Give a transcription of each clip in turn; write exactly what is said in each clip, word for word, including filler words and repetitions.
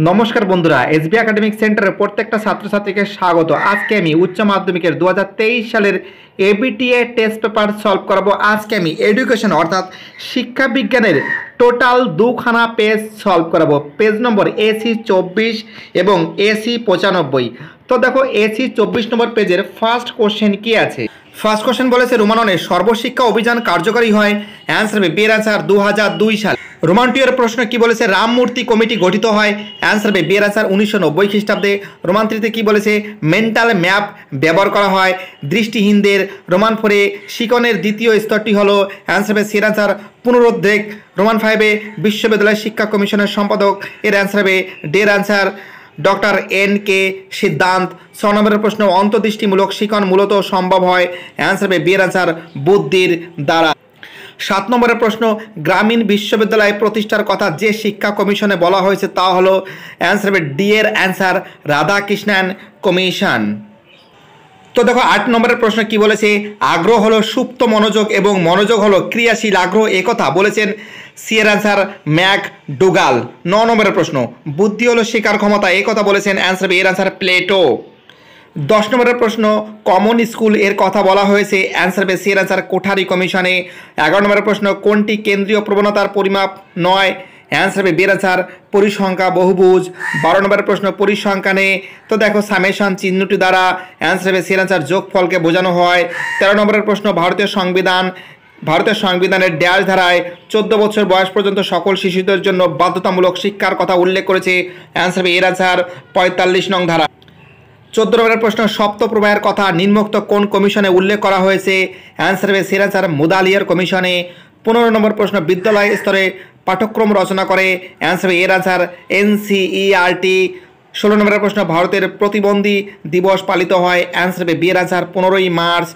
नमस्कार बंधुरा S B academic centre प्रत्येक छात्र छात्री के स्वागत। आज के उच्च माध्यमिक दो हज़ार तेईस साल एबीटीए टेस्ट पेपर सल्व करब। आज के एडुकेशन अर्थात शिक्षा विज्ञान टोटाल दुखाना पेज सल्व करब। पेज नम्बर एसी चौबीस एवं एसी पचानब्बे। तो देखो एसी चौबीस नम्बर पेजर फार्स्ट कोश्चन की आछे। फार्स्ट कोश्चन बोले रोमानने सर्वशिक्षा अभियान कार्यकरी है। आंसर बी एर आंसर दो हज़ार दुई साल। रोमान्टीयर प्रश्न की बोले राममूर्ति कमिटी गठित है। आंसर बी एर आंसर उन्नीस नब्बे ख्रीटाब्दे। रोमान थ्री की बोले मेंटाल मैप व्यवहार करा है दृष्टिहीनदेर। रोमान फोर शिक्षणेर द्वितीय स्तरटी हलो आंसर बी सी आंसर पुनरुद्रेक। रोमान फाइवे विश्वविद्यालय शिक्षा कमिशनर सम्पादक एर आंसर बी डेर answer doctor N K Siddhanta. छह नम्बर प्रश्न अंतर्दृष्टिमूलक शिक्षण मूलत सम्भव है। आंसर बी एर आंसर बुद्धिर द्वारा। सात नम्बर प्रश्न ग्रामीण विश्वविद्यालय प्रतिष्ठार कथा जे शिक्षा कमिशने बला हयेछे ता हलो आंसर बी डी एर आंसर राधाकृष्णन कमिशन। तो देखो आठ नम्बर प्रश्न की बोलेছে आग्रह हलो सुप्त मनोयोग एवं मनोयोग हलो क्रियाशील आग्रह एक कथा बोलेছেন सी एर आंसर मैक डुगाल। नौ नम्बर प्रश्न बुद्धि हलो शिकार क्षमता एक कथा बोलेছেন आंसर बी एर आंसर प्लेटो। दस नम्बर प्रश्न कमन स्कूल एर कथा बला হয়েছে आंसर बी सी एर आंसर कोठारी कमिशने। एगारो नम्बर प्रश्न कोनटी केंद्रीय प्रवणतार परिमाप नय आंसर बी एर आंसर परिसंख्या बहुभुज। बारो नम्बर प्रश्न परिसंख्याने तो देखो सामेशन चिन्हटी द्वारा आंसर बी एर आंसर जोगफल के बोझानो है। तेरो नम्बर प्रश्न भारतीय संविधान भारतीय संविधान डैश धाराय चौदह बछर बयस पर्यन्त सकल शिशुदेर जन्य बाध्यतामूलक शिक्षार कथा उल्लेख करेछे आंसर बी एर आंसर पैंताल्लिस नং धारा। चौदह नम्बर प्रश्न सप्त प्रवाहेर कथा निम्नोक्त कोन कमिशने उल्लेख करा हयेछे आंसर बी एर आंसर मुदालियर कमिशने। पंद्रह नम्बर प्रश्न विद्यालय स्तरे पाठ्यक्रम रचना करे आंसर एर आंसर एनसीईआरटी। षोलो नम्बर प्रश्न भारतेर प्रतिबंधी दिवस पालित है आंसर बी एर आंसर पंद्रह मार्च।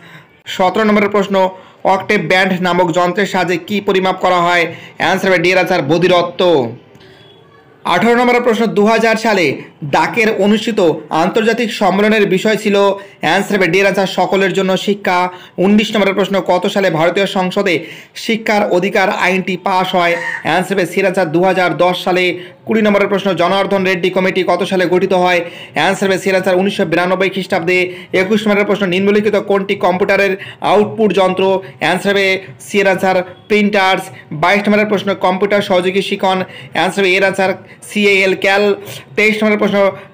सत्रह नम्बर प्रश्न अक्टेव बैंड नामक यंत्रेर साहाज्ये की परिमाप करा है आंसर बी एर आंसर बधिरत्व। अठारो नम्बर प्रश्न दो हज़ार साले डाकेर अनुष्ठित आंतर्जातिक सम्मेलनेर विषय छिलो आंसर बी एर आंसर सकलेर जन्य शिक्षा। उन्नीस नम्बर प्रश्न कत साले भारतीय संसदे शिक्षार अधिकार आईनटी पास है आंसर बी एर आंसर दो हज़ार दस साले। बीस नम्बर प्रश्न जनार्दन रेड्डी कमिटी कत साले गठित है आंसर बी एर आंसर उन्नीस सौ बिरानब्बे ख्रीटाब्दे। एकुश नम्बर प्रश्न निम्नलिखित कोनटी कम्पिउटारेर आउटपुट यंत्र आंसर बी एर आंसर प्रिंटार्स। बाईस नम्बर प्रश्न कम्पिउटार सहयोगी शिक्षण आंसर बी एर आंसर सीएएल कैल। तेईस नम्बर प्रश्न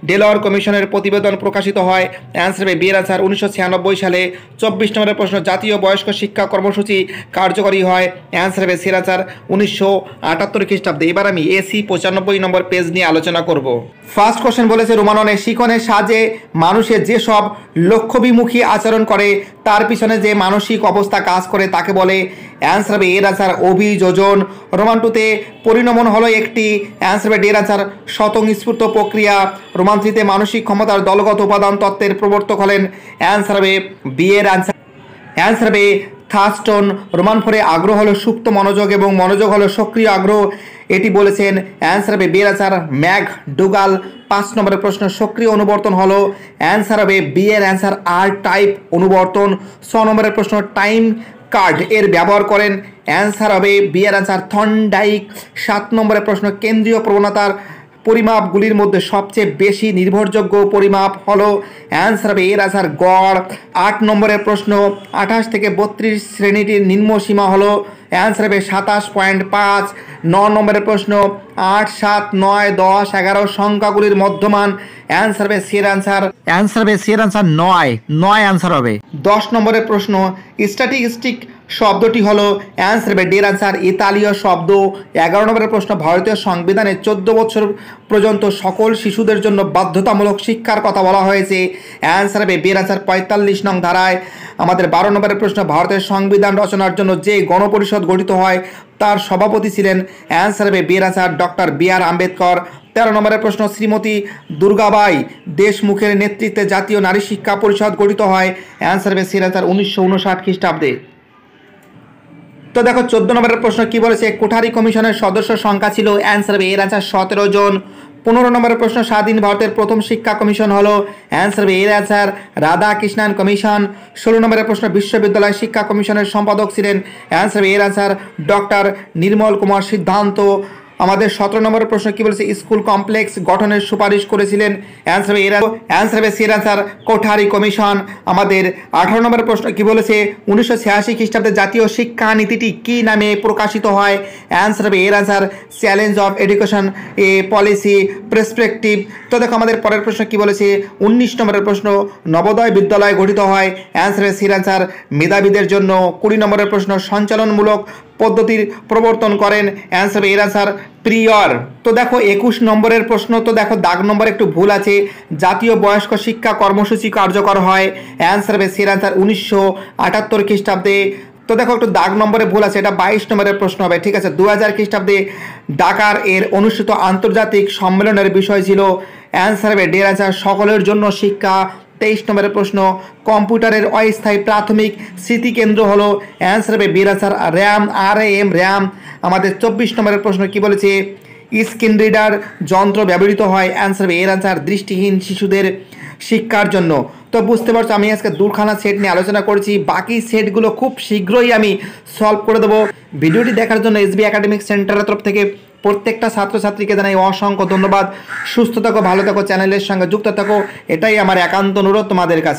डेलर कमिशनर प्रतिवेदन प्रकाशित है आंसर बी एर आंसर उन्नीस सौ छियानब्बे साले। चौबीस नम्बर प्रश्न जातीय वयस्क शिक्षा कर्मसूची कार्यकरी है आंसर बी एर आंसर उन्नीस सौ अठहत्तर ख्रीटाब्दे। एबार आमी एसी पचानब्बे नम्बर पेज निये आलोचना करब। फार्स्ट क्वेश्चन बोलेছে रोमानने शिक्षणের সাহায্যে মানুষের যে সব লক্ষ্যবিমুখী আচরণ করে তার পিছনে যে মানসিক অবস্থা কাজ করে তাকে বলে आंसर बी एर आंसर अभियोजन। रोमान टूते परिणमन हलो एक आंसर बी डी एर आंसर शतस्फूर्त प्रक्रिया। रोमान थ्री मानसिक क्षमतार दलगत उपादान तत्त्वेर प्रवर्तक हलेन आंसर बी एर answer answer B Thurstone. Roman फोरे आग्रह हलो सुप्त मनोयोग एवं मनोयोग हलो सक्रिय आग्रह एटी बोलेছেন आंसर बी एर आंसर मैक डुगाल। पाँच नम्बर प्रश्न सक्रिय अनुवर्तन हलो आंसर बी एर आंसर आर टाइप अनुवर्तन। छ नम्बर प्रश्न टाइम कार्ड एर व्यवहार करें आंसर हबे बी एर आंसर थर्नडाइक। सात नम्बर प्रश्न केंद्रीय प्रवणतार परिमापगुलिर मध्य सबचेये बेशी निर्भरयोग्य परिमाप हलो आंसर हबे एर आंसर गड़। आठ नम्बर प्रश्न अट्ठाईस थेके बत्रीस श्रेणीटिर निम्न सीमा हलो आंसर हबे सत्ताईस पॉइंट पाँच। नौ नम्बर प्रश्न आठ सात नय दस एगारो संख्यागुलिर मध्यमान आंसर हबे सी एर आंसर आंसर हबे सी एर आंसर नय नय आंसर हबे। दस नम्बर प्रश्न स्टैटिस्टिक शब्दटी हलो आंसर बी एर आंसर इतालीय शब्द। एगारो नम्बर प्रश्न भारतीय संविधान चौदह बछर पर्यन्त सकल शिशुदेर जन्य बाध्यतामूलक शिक्षार कथा बला हयेछे आंसर बी एर आंसर पैंताल्लिस नং धाराय। बारो नम्बर प्रश्न भारतीय संविधान रचनार जन्य जे गणपरिषद गठित हय तार सभापति छिलेन आंसर बी एर answer doctor B R Ambedkar. तेरह नम्बर प्रश्न श्रीमती दुर्गा बाई देशमुखेर नेतृत्वे जातीय नारी शिक्षा परिषद गठित हय आंसर बी एर आंसर उन्नीस सौ उनषाट ख्रीटाब्दे। तो देखो चौदह नम्बर प्रश्न की बोले कोठारी कमिशनर सदस्य संख्या छिलो आंसर बी एर आंसर सत्रह जन। पंद्रह नम्बर प्रश्न स्वाधीन भारतेर प्रथम शिक्षा कमिशन हलो आंसर बी एर आंसर राधाकृष्णन कमिशन। षोलो नम्बर प्रश्न विश्वविद्यालय शिक्षा कमिशनर सम्पादक छिलेन आंसर बी एर आंसर डॉक्टर निर्मल कुमार सिद्धांत। हमारे सत्रह नम्बर प्रश्न की स्कूल कमप्लेक्स गठन सुपारिश करेছিলেন आंसर कोठारी कमिशन। अठारह नम्बर प्रश्न की उन्नीस सौ छियासी ख्रीटाब्दे जातीय शिक्षा नीति की नाम प्रकाशित है आंसर एर answer challenge of education a policy perspective. तो देखो हमारे पर प्रश्न की उन्नीस नम्बर प्रश्न नवोदय विद्यालय गठित है आंसर एर आंसर मेधावीदेर जन्य। बीस नम्बर प्रश्न संचालनमूलक पद्धतिर प्रवर्तन करें आंसर एर आंसर प्रियर। तो देखो इक्कीस नम्बर प्रश्न तो देखो दाग नम्बर एक भूल आछे जातीय वयस्क शिक्षा कर्मसूची कार्यकर है आंसर एर आंसर उन्नीस सौ अठहत्तर ख्रीटाब्दे। तो देखो एक दाग नम्बर भूल आछे एटा बाईस नम्बर प्रश्न है ठीक है। दो हज़ार ख्रीटाब्दे ढाकार एर अनुष्ठित आंतर्जातिक सम्मेलनेर विषय छिलो आंसर डेढ़ आंसर सकलेर जन्य शिक्षा। तेईस नम्बर प्रश्न कम्पिউটারের अस्थायी प्राथमिक स्मृतिकेंद्र हलो आंसर बीर answer RAM R M RAM. चौबीस नम्बर प्रश्न की स्क्रीन रिडार यंत्र व्यवहृत है आंसर एर आंसर दृष्टिहीन शिशुदेर शिक्षार जन्य। तो बुझते पर आमी आज के दूरखाना सेट निये आलोचना करছি बाकी सेटगुलो खूब शीघ्र ही आमी सल्व कर देव। भिडियोटी देखार जन्य एस बी एकाडेमिक सेंटारेर तरफ थेके प्रत्येकटा छात्र छात्री के जानाई असंख्य धन्यवाद। सुस्थ थाको भालो थाको चैनलेर संगे जुक्त थाको एटाई आमार एकान्त अनुरोध तुम्हादेर काछे।